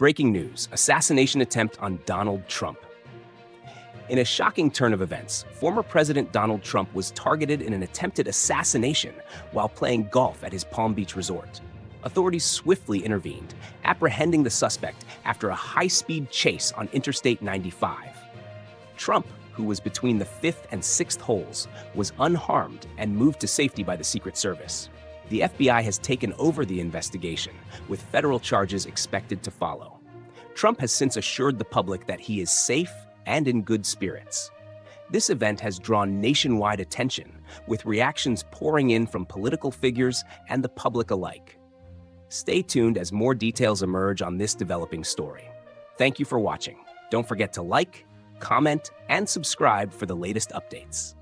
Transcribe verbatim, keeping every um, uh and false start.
Breaking news, assassination attempt on Donald Trump. In a shocking turn of events, former President Donald Trump was targeted in an attempted assassination while playing golf at his Palm Beach resort. Authorities swiftly intervened, apprehending the suspect after a high-speed chase on Interstate ninety-five. Trump, who was between the fifth and sixth holes, was unharmed and moved to safety by the Secret Service. The F B I has taken over the investigation, with federal charges expected to follow. Trump has since assured the public that he is safe and in good spirits. This event has drawn nationwide attention, with reactions pouring in from political figures and the public alike. Stay tuned as more details emerge on this developing story. Thank you for watching. Don't forget to like, comment, and subscribe for the latest updates.